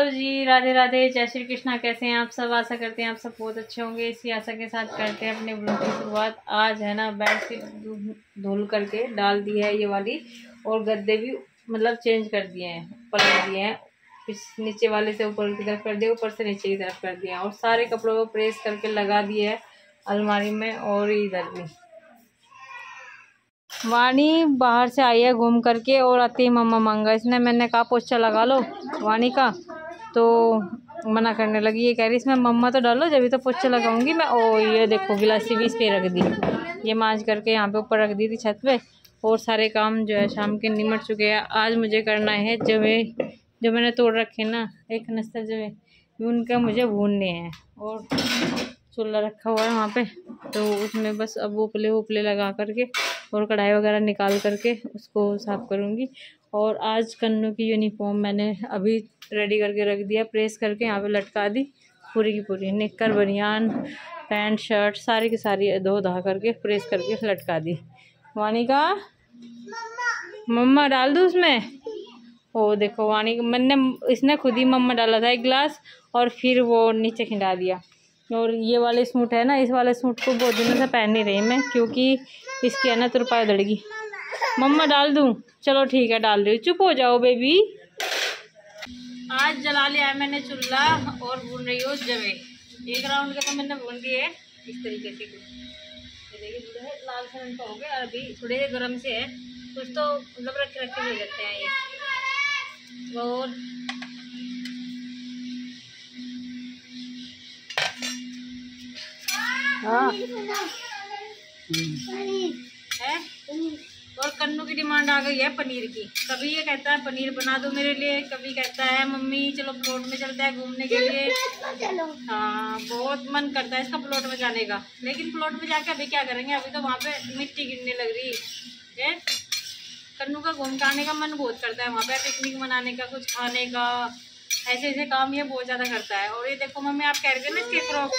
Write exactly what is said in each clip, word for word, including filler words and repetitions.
Hello जी, राधे राधे, जय श्री कृष्णा। कैसे हैं आप सब? आशा करते हैं आप सब बहुत अच्छे होंगे। इसी आशा के साथ करते हैं अपने ब्लॉग की शुरुआत। आज है ना बेडशीट धुल करके डाल दी है ये वाली, और गद्दे भी मतलब चेंज कर दिए हैं, पलट दिए हैं, नीचे वाले से ऊपर की तरफ कर दिए, ऊपर से नीचे की तरफ कर दिए, और सारे कपड़ों को प्रेस करके लगा दिए है अलमारी में और इधर भी। वाणी बाहर से आई है घूम करके और आती मम्मा मांगा इसने, मैंने कहा पोछा लगा लो वाणी का, तो मना करने लगी। ये कह रही इसमें मम्मा तो डालो, जब भी तो पोछा लगाऊंगी मैं। ओ ये देखो गिलासी भी इस पर रख दी, ये मांज करके यहाँ पे ऊपर रख दी थी छत पे, और सारे काम जो है शाम के निमट चुके हैं। आज मुझे करना है जवे, जो मैंने तोड़ रखे ना एक नस्तर जवे, उनका मुझे भूनने हैं। और चूल्हा रखा हुआ है वहाँ पे, तो उसमें बस अब उपले उपले लगा करके और कढ़ाई वगैरह निकाल करके उसको साफ़ करूँगी। और आज कन्नू की यूनिफॉर्म मैंने अभी रेडी करके रख दिया, प्रेस करके यहाँ पे लटका दी पूरी की पूरी, निक्कर बनियान पैंट शर्ट सारी की सारी धो धा करके प्रेस करके लटका दी। वाणी का मम्मा डाल दूँ उसमें, ओ देखो वाणी मैंने इसने खुद ही मम्मा डाला था एक गिलास और फिर वो नीचे खिंडा दिया। और ये वाले सूट है ना, इस वाले सूट को बहुत दिनों से पहन नहीं रही मैं, क्योंकि इसकी है ना तुरपाई उधड़गी। मम्मा डाल दूँ? चलो ठीक है डाल रही हूँ, चुप हो जाओ बेबी। आज जला लिया है मैंने चूल्हा और भून रही हूँ जवे। एक राउंड के तो मैंने भून दिए इस तरीके से, देखिए थोड़े से लाल से रंग हो गया, अभी थोड़े से गर्म से है, कुछ तो मतलब रखे रखे हो जाते हैं ये। और हाँ है, और कन्नू की डिमांड आ गई है पनीर की। कभी ये कहता है पनीर बना दो मेरे लिए, कभी कहता है मम्मी चलो प्लॉट में चलता है घूमने के लिए। हाँ बहुत मन करता है इसका प्लॉट में जाने का, लेकिन प्लॉट में जाके अभी क्या करेंगे, अभी तो वहाँ पे मिट्टी गिरने लग रही है। कन्नू का घूम आने का मन बहुत करता है, वहाँ पे पिकनिक मनाने का, कुछ खाने का, ऐसे ऐसे काम ये बहुत ज़्यादा करता है। और ये देखो मम्मी आप कह रहे थे ना इसके क्रॉप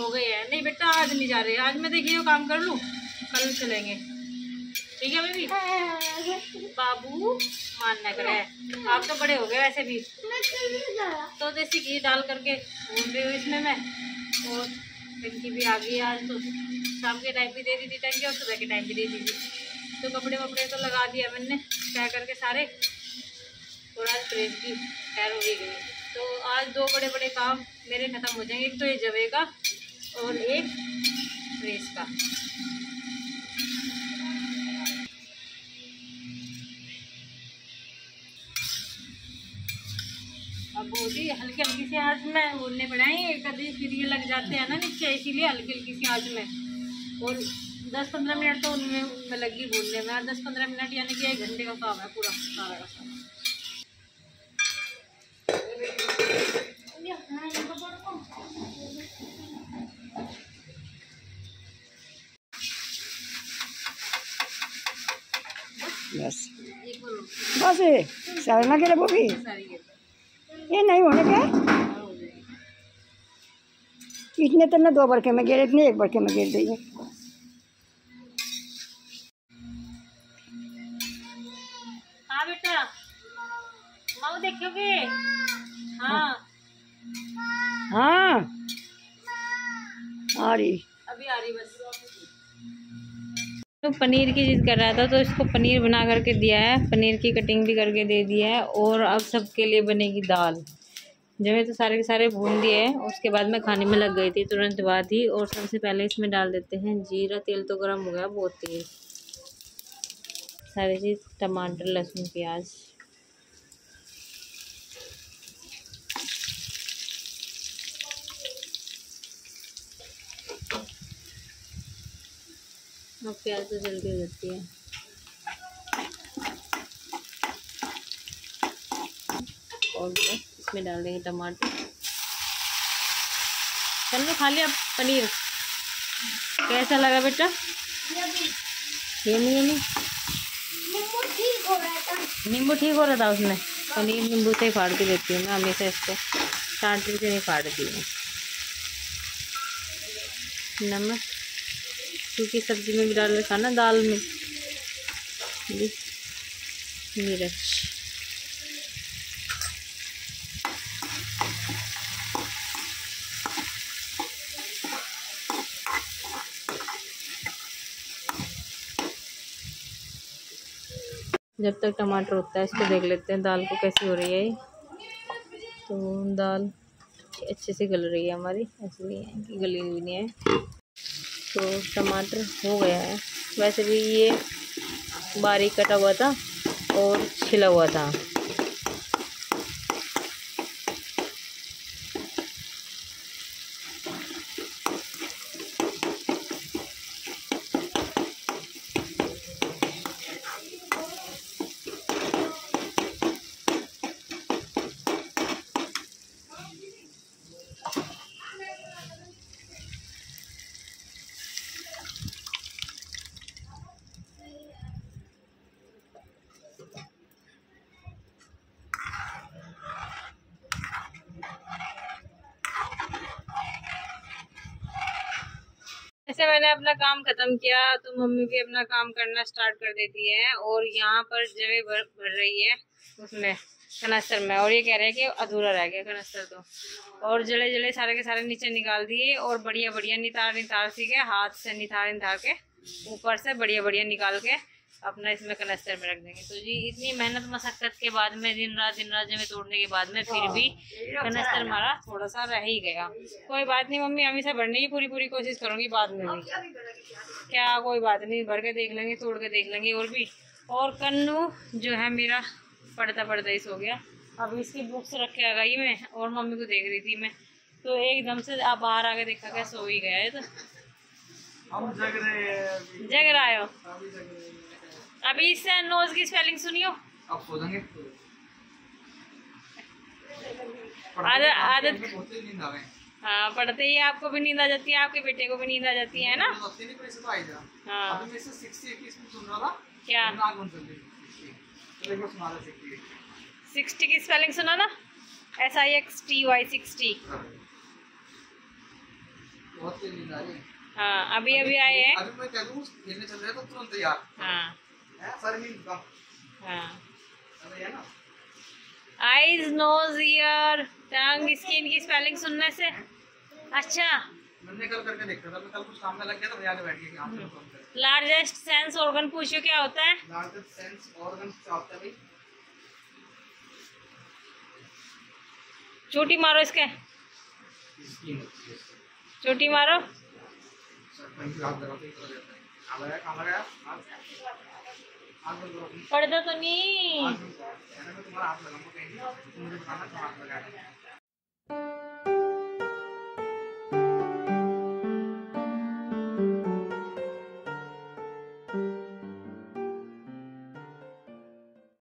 हो गई है। नहीं बेटा आज नहीं जा रहे, आज मैं देखिए वो काम कर लूँ, कल चलेंगे ठीक है बेबी। बाबू मानना करे, आप तो बड़े हो गए वैसे भी। तो देसी घी डाल करके भून रही हूँ इसमें मैं, और टंकी भी आ गई आज तो, शाम के टाइम भी दे दी थी टंकी और सुबह के टाइम भी दे दी थी। तो कपड़े वपड़े तो लगा दिया मैंने तय करके सारे, थोड़ा प्रेस भी तैयार हो गई। तो आज दो बड़े बड़े काम मेरे ख़त्म हो जाएंगे, एक तो ये जवे का और एक प्रेस का। अब बहुत ही हल्की हल्की सी आँच में भूनने पड़ेंगे, कभी फिर ये लग जाते हैं ना नीचे, इसीलिए हल्की हल्की सी आँच में। और दस पंद्रह मिनट तो उनमें लगी भूनने में, दस पंद्रह मिनट यानी कि एक घंटे का काम है पूरा सारा का सारा। बस बस सारे ना के लगोगी, ये नहीं होने के इतने, तो ना दो बरके में गिर, इतने एक बरके में गिर देंगे। हाँ बेटा माँ देखोगे, हाँ हाँ आ रही, अभी आ रही बस। तो पनीर की जिद कर रहा था, तो इसको पनीर बना करके दिया है, पनीर की कटिंग भी करके दे दी है। और अब सबके लिए बनेगी दाल। जमे तो सारे के सारे भून दिए हैं, उसके बाद मैं खाने में लग गई थी तुरंत बाद ही। और सबसे पहले इसमें डाल देते हैं जीरा, तेल तो गर्म हो गया बहुत तेज। सारी चीज़ टमाटर लहसुन प्याज, अब प्याज तो जल्दी हो जाती है। और इसमें डाल देंगे टमाटर। चलो खा लिया पनीर, कैसा लगा बेटा? Yummy yummy. नींबू ठीक हो रहा था, नींबू ठीक हो रहा था उसमें। पनीर नींबू से ही फाड़ के देती हूँ मैं हमेशा, इसको टाँटे से नहीं फाड़ती हूँ। नमक, क्योंकि सब्जी में भी डाल रखा ना दाल में। मिर्च जब तक टमाटर होता है इसको देख लेते हैं दाल को कैसी हो रही है। तो दाल अच्छे से गल रही है हमारी, ऐसी नहीं है कि गली हुई नहीं है। तो टमाटर हो गया है, वैसे भी ये बारीक कटा हुआ था और छिला हुआ था। मैंने अपना काम खत्म किया तो मम्मी भी अपना काम करना स्टार्ट कर देती है। और यहाँ पर जगह भर, भर रही है उसमें कनस्तर में, और ये कह रहे हैं कि अधूरा रह गया कनस्तर तो, और जले जले सारे के सारे नीचे निकाल दिए। और बढ़िया बढ़िया नितार नितार सी के हाथ से नितार नितार के ऊपर से बढ़िया बढ़िया निकाल के अपना इसमें कनस्तर में रख देंगे। तो जी इतनी मेहनत मशक्कत के बाद में दिन रात दिन रात जमे तोड़ने के बाद में फिर भी कनस्तर हमारा थोड़ा सा रह ही गया। कोई बात नहीं मम्मी, हमेशा भरने की पूरी पूरी कोशिश करूंगी बाद में भी, क्या कोई बात नहीं, भर के देख लेंगे, तोड़ के देख लेंगे। और भी और कन्नू जो है मेरा पढ़ता पढ़ता इस हो गया, अब इसकी बुक्स रख के आ गई मैं और मम्मी को देख रही थी मैं, तो एकदम से आप बाहर आके देखा क्या सो ही गया है। तो जग रहा है अभी, इससे नोज की स्पेलिंग सुनियो। आप सो जाएंगे, आदत आदत हाँ, पढ़ते ही आपको भी नींद आ जाती है, आपके बेटे को भी नींद आ जाती है ना। हाँ क्या सिक्सटी की स्पेलिंग सुना ना, S I X T Y sixty. हाँ अभी अभी आए हैं, अभी मैं कह दूं खेलने चल रहे तो तुरंत यार। हाँ हाँ eyes nose ear tongue skin की स्पेलिंग सुनने से अच्छा। मैंने कल करके देखा था, मैं कल कुछ काम में लग गया था, भैया के बैठ के काम में काम कर। लार्जेस्ट सेंस ऑर्गन पूछो क्या होता है। लार्जेस्ट सेंस ऑर्गन क्या होता है भाई, चोटी मारो इसके, चोटी मारो। पढ़ता तो नहीं,